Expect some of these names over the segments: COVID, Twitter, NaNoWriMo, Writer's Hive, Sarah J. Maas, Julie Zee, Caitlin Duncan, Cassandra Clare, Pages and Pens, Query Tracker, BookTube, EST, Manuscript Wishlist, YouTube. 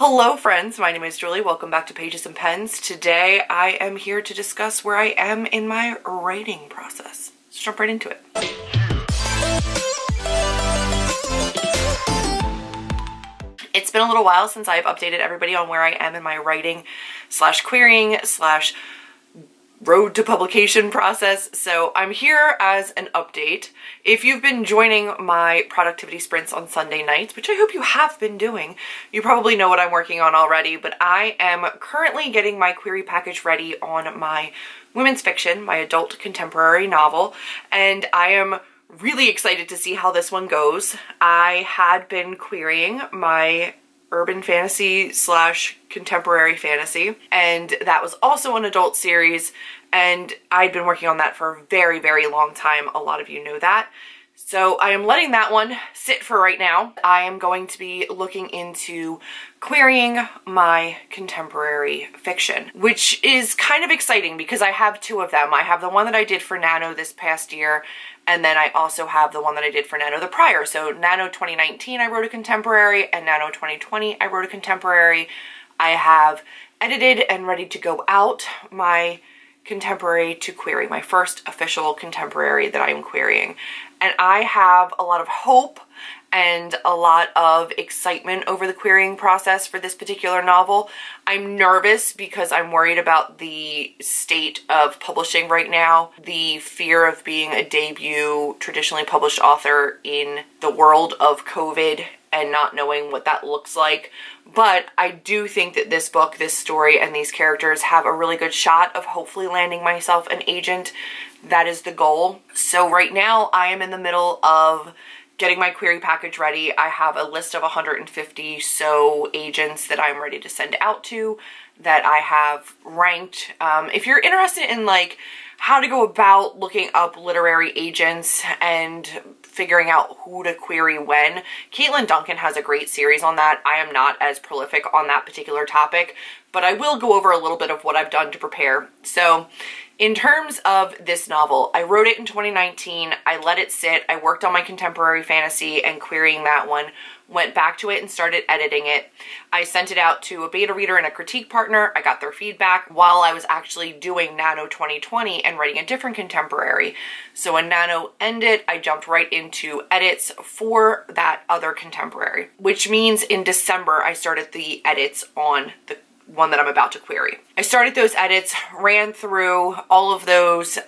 Hello friends, my name is Julie. Welcome back to Pages and Pens. Today I am here to discuss where I am in my writing process. Let's jump right into it. It's been a little while since I've updated everybody on where I am in my writing slash querying slash road to publication process. So I'm here as an update. If you've been joining my productivity sprints on Sunday nights, which I hope you have been doing, you probably know what I'm working on already, but I am currently getting my query package ready on my women's fiction, my adult contemporary novel, and I am really excited to see how this one goes. I had been querying my urban fantasy slash contemporary fantasy, and that was also an adult series, and I'd been working on that for a very, very long time. A lot of you know that. So I am letting that one sit for right now. I am going to be looking into querying my contemporary fiction, which is kind of exciting because I have two of them. I have the one that I did for Nano this past year, and then I also have the one that I did for Nano the prior. So Nano 2019, I wrote a contemporary, and Nano 2020, I wrote a contemporary. I have edited and ready to go out my contemporary to query, my first official contemporary that I am querying. And I have a lot of hope and a lot of excitement over the querying process for this particular novel. I'm nervous because I'm worried about the state of publishing right now, the fear of being a debut traditionally published author in the world of COVID and not knowing what that looks like. But I do think that this book, this story, and these characters have a really good shot of hopefully landing myself an agent. That is the goal. So right now I am in the middle of getting my query package ready. I have a list of 150 so agents that I'm ready to send out to, that I have ranked. If you're interested in like how to go about looking up literary agents and figuring out who to query when, Caitlin Duncan has a great series on that. I am not as prolific on that particular topic, but I will go over a little bit of what I've done to prepare. So in terms of this novel, I wrote it in 2019, I let it sit, I worked on my contemporary fantasy and querying that one, went back to it and started editing it. I sent it out to a beta reader and a critique partner, I got their feedback while I was actually doing Nano 2020 and writing a different contemporary. So when Nano ended, I jumped right into edits for that other contemporary, which means in December, I started the edits on the one that I'm about to query. I started those edits, ran through all of those,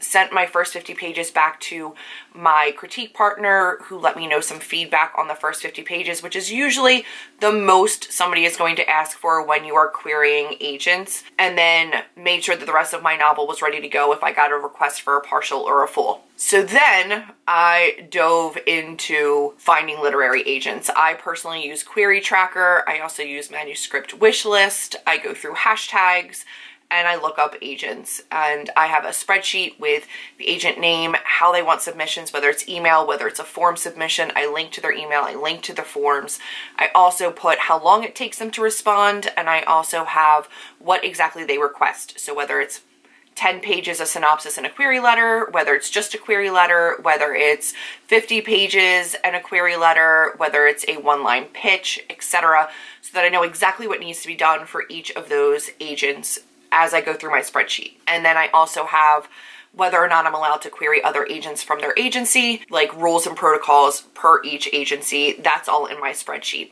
sent my first 50 pages back to my critique partner who let me know some feedback on the first 50 pages, which is usually the most somebody is going to ask for when you are querying agents, and then made sure that the rest of my novel was ready to go if I got a request for a partial or a full. So then I dove into finding literary agents. I personally use Query Tracker. I also use Manuscript Wishlist. I go through hashtags and I look up agents. And I have a spreadsheet with the agent name, how they want submissions, whether it's email, whether it's a form submission. I link to their email, I link to the forms. I also put how long it takes them to respond, and I also have what exactly they request. So whether it's 10 pages, a synopsis and a query letter, whether it's just a query letter, whether it's 50 pages and a query letter, whether it's a one-line pitch, etc., so that I know exactly what needs to be done for each of those agents as I go through my spreadsheet. And then I also have whether or not I'm allowed to query other agents from their agency, like rules and protocols per each agency. That's all in my spreadsheet.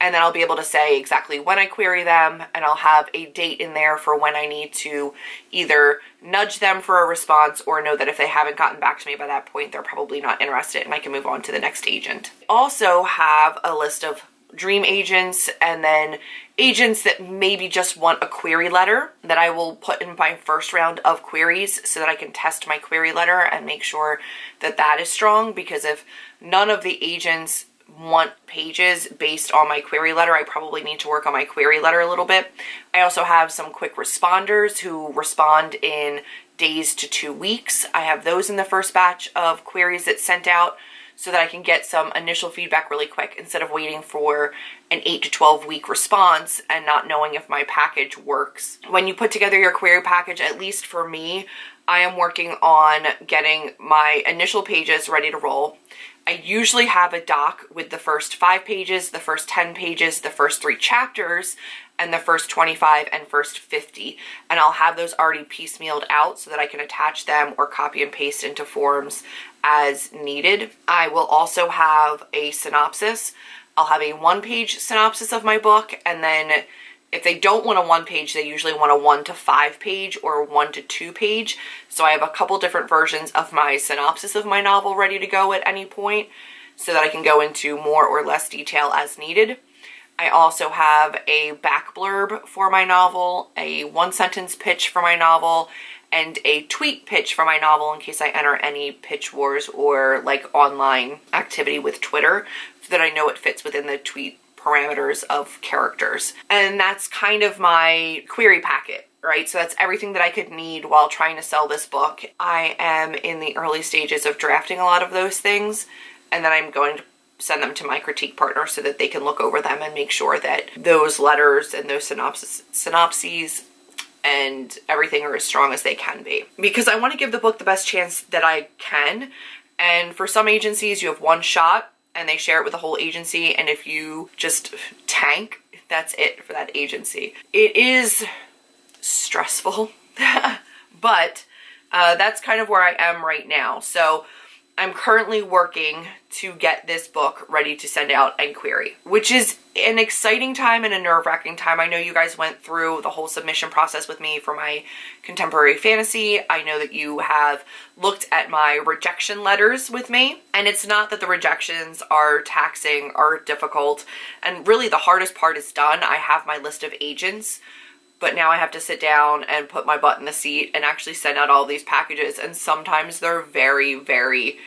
And then I'll be able to say exactly when I query them, and I'll have a date in there for when I need to either nudge them for a response or know that if they haven't gotten back to me by that point, they're probably not interested and I can move on to the next agent. I also have a list of dream agents and then agents that maybe just want a query letter that I will put in my first round of queries so that I can test my query letter and make sure that that is strong, because if none of the agents want pages based on my query letter, I probably need to work on my query letter a little bit. I also have some quick responders who respond in days to 2 weeks. I have those in the first batch of queries that's sent out so that I can get some initial feedback really quick instead of waiting for an 8 to 12 week response and not knowing if my package works. When you put together your query package, at least for me, I am working on getting my initial pages ready to roll. I usually have a doc with the first 5 pages, the first 10 pages, the first 3 chapters, and the first 25 and first 50. And I'll have those already piecemealed out so that I can attach them or copy and paste into forms as needed. I will also have a synopsis. I'll have a 1-page synopsis of my book, and then if they don't want a 1-page, they usually want a 1 to 5 page or 1 to 2 page. So I have a couple different versions of my synopsis of my novel ready to go at any point so that I can go into more or less detail as needed. I also have a back blurb for my novel, a 1-sentence pitch for my novel, and a tweet pitch for my novel in case I enter any pitch wars or like online activity with Twitter so that I know it fits within the tweet parameters of characters. And that's kind of my query packet, right? So that's everything that I could need while trying to sell this book. I am in the early stages of drafting a lot of those things, and then I'm going to send them to my critique partner so that they can look over them and make sure that those letters and those synopses and everything are as strong as they can be. Because I want to give the book the best chance that I can, and for some agencies you have one shot and they share it with the whole agency, and if you just tank, that's it for that agency. It is stressful, but that's kind of where I am right now. So I'm currently working to get this book ready to send out and query, which is an exciting time and a nerve-wracking time. I know you guys went through the whole submission process with me for my contemporary fantasy. I know that you have looked at my rejection letters with me, and it's not that the rejections are taxing or difficult, and really the hardest part is done. I have my list of agents, but now I have to sit down and put my butt in the seat and actually send out all these packages, and sometimes they're very, very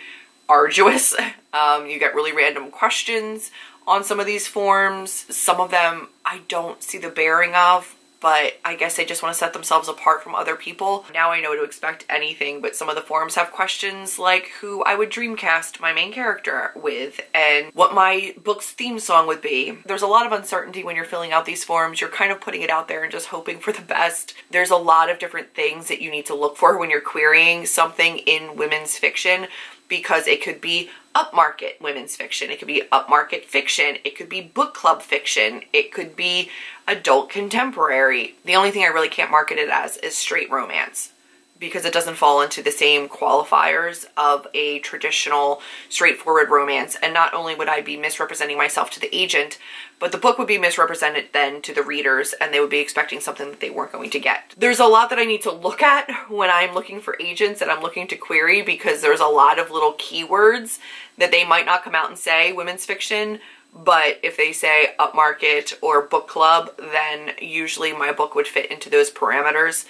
arduous. You get really random questions on some of these forms. Some of them I don't see the bearing of, but I guess they just want to set themselves apart from other people. Now I know what to expect anything, but some of the forms have questions like who I would dreamcast my main character with and what my book's theme song would be. There's a lot of uncertainty when you're filling out these forms. You're kind of putting it out there and just hoping for the best. There's a lot of different things that you need to look for when you're querying something in women's fiction, because it could be upmarket women's fiction, it could be upmarket fiction, it could be book club fiction, it could be adult contemporary. The only thing I really can't market it as is straight romance, because it doesn't fall into the same qualifiers of a traditional straightforward romance. And not only would I be misrepresenting myself to the agent, but the book would be misrepresented then to the readers, and they would be expecting something that they weren't going to get. There's a lot that I need to look at when I'm looking for agents and I'm looking to query, because there's a lot of little keywords that they might not come out and say women's fiction, but if they say upmarket or book club, then usually my book would fit into those parameters.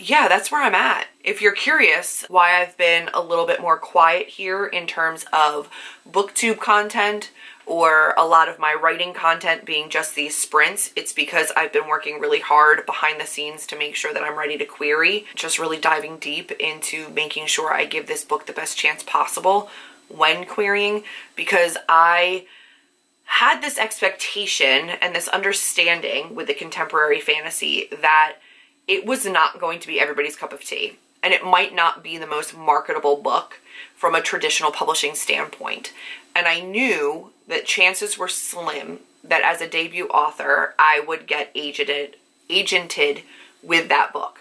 Yeah, that's where I'm at. If you're curious why I've been a little bit more quiet here in terms of BookTube content or a lot of my writing content being just these sprints, it's because I've been working really hard behind the scenes to make sure that I'm ready to query. Just really diving deep into making sure I give this book the best chance possible when querying, because I had this expectation and this understanding with the contemporary fantasy that it was not going to be everybody's cup of tea, and it might not be the most marketable book from a traditional publishing standpoint. And I knew that chances were slim that as a debut author, I would get agented with that book.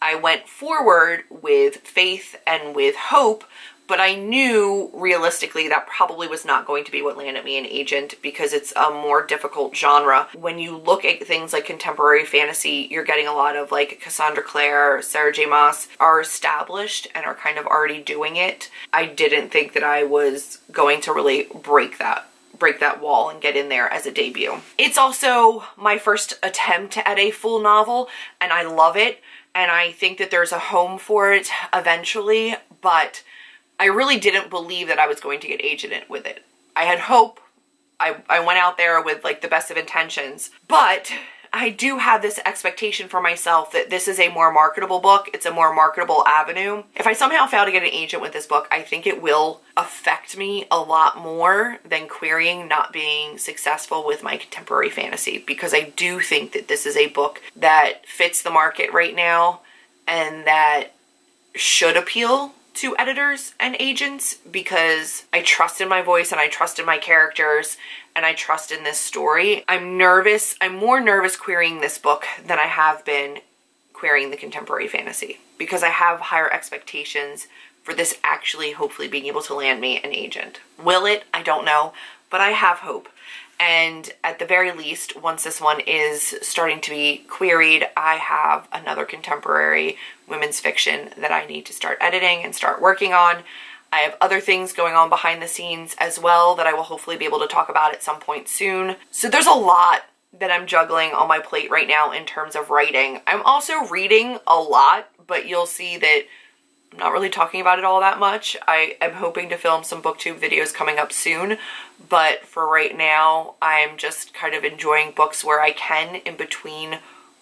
I went forward with faith and with hope, but I knew realistically that probably was not going to be what landed me an agent, because it's a more difficult genre. When you look at things like contemporary fantasy, you're getting a lot of like Cassandra Clare, Sarah J. Maas are established and are kind of already doing it. I didn't think that I was going to really break that wall and get in there as a debut. It's also my first attempt at a full novel, and I love it, and I think that there's a home for it eventually, but I really didn't believe that I was going to get agented with it. I had hope. I went out there with like the best of intentions, but I do have this expectation for myself that this is a more marketable book. It's a more marketable avenue. If I somehow fail to get an agent with this book, I think it will affect me a lot more than querying not being successful with my contemporary fantasy, because I do think that this is a book that fits the market right now and that should appeal to editors and agents because I trust in my voice and I trust in my characters and I trust in this story. I'm nervous. I'm more nervous querying this book than I have been querying the contemporary fantasy because I have higher expectations for this actually hopefully being able to land me an agent. Will it? I don't know, but I have hope. And at the very least, once this one is starting to be queried, I have another contemporary women's fiction that I need to start editing and start working on. I have other things going on behind the scenes as well that I will hopefully be able to talk about at some point soon. So there's a lot that I'm juggling on my plate right now in terms of writing. I'm also reading a lot, but you'll see that I'm not really talking about it all that much. I am hoping to film some booktube videos coming up soon, but for right now, I'm just kind of enjoying books where I can in between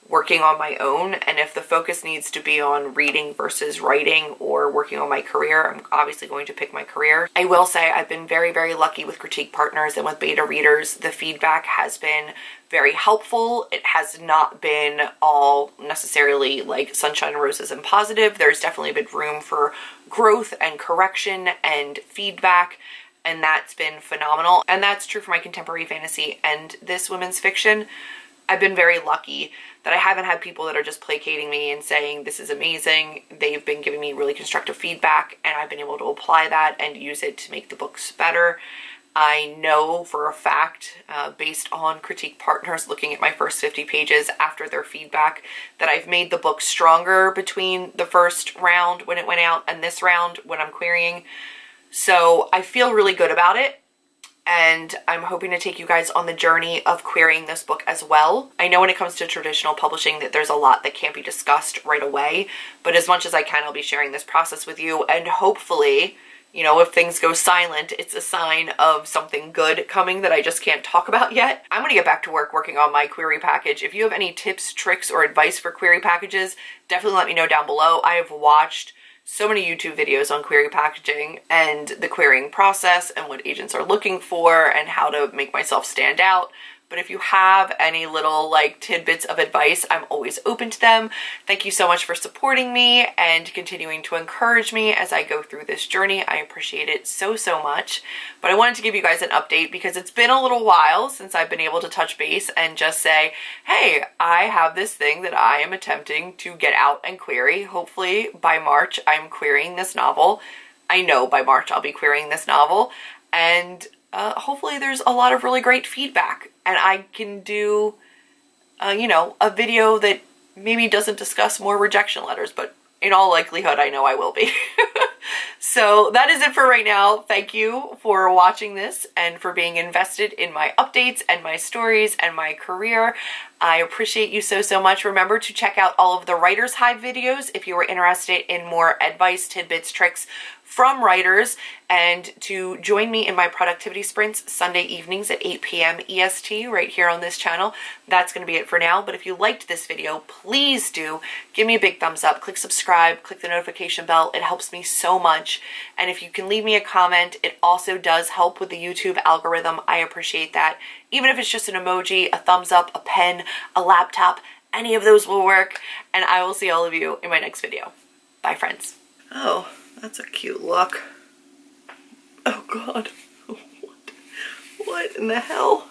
working on my own. And if the focus needs to be on reading versus writing or working on my career, I'm obviously going to pick my career. I will say I've been very, very lucky with critique partners and with beta readers. The feedback has been very helpful. It has not been all necessarily like sunshine, roses, and positive. There's definitely been room for growth and correction and feedback, and that's been phenomenal. And that's true for my contemporary fantasy and this women's fiction. I've been very lucky that I haven't had people that are just placating me and saying, this is amazing. They've been giving me really constructive feedback and I've been able to apply that and use it to make the books better. I know for a fact, based on critique partners looking at my first 50 pages after their feedback, that I've made the book stronger between the first round when it went out and this round when I'm querying. So I feel really good about it. And I'm hoping to take you guys on the journey of querying this book as well. I know when it comes to traditional publishing that there's a lot that can't be discussed right away, but as much as I can, I'll be sharing this process with you. And hopefully, you know, if things go silent, it's a sign of something good coming that I just can't talk about yet. I'm gonna get back to work working on my query package. If you have any tips, tricks, or advice for query packages, definitely let me know down below. I have watched so many YouTube videos on query packaging and the querying process and what agents are looking for and how to make myself stand out. But if you have any little like tidbits of advice, I'm always open to them. Thank you so much for supporting me and continuing to encourage me as I go through this journey. I appreciate it so, so much. But I wanted to give you guys an update because it's been a little while since I've been able to touch base and just say, hey, I have this thing that I am attempting to get out and query. Hopefully by March, I'm querying this novel. I know by March I'll be querying this novel. And hopefully there's a lot of really great feedback and I can do, you know, a video that maybe doesn't discuss more rejection letters, but in all likelihood, I know I will be. So that is it for right now. Thank you for watching this and for being invested in my updates and my stories and my career. I appreciate you so, so much. Remember to check out all of the Writer's Hive videos if you are interested in more advice, tidbits, tricks from writers, and to join me in my productivity sprints Sunday evenings at 8 p.m. EST right here on this channel. That's going to be it for now, but if you liked this video, please do give me a big thumbs up, click subscribe, click the notification bell. It helps me so much. And if you can leave me a comment, it also does help with the YouTube algorithm. I appreciate that. Even if it's just an emoji, a thumbs up, a pen, a laptop, any of those will work. And I will see all of you in my next video. Bye, friends. Oh. That's a cute look. Oh God, what in the hell?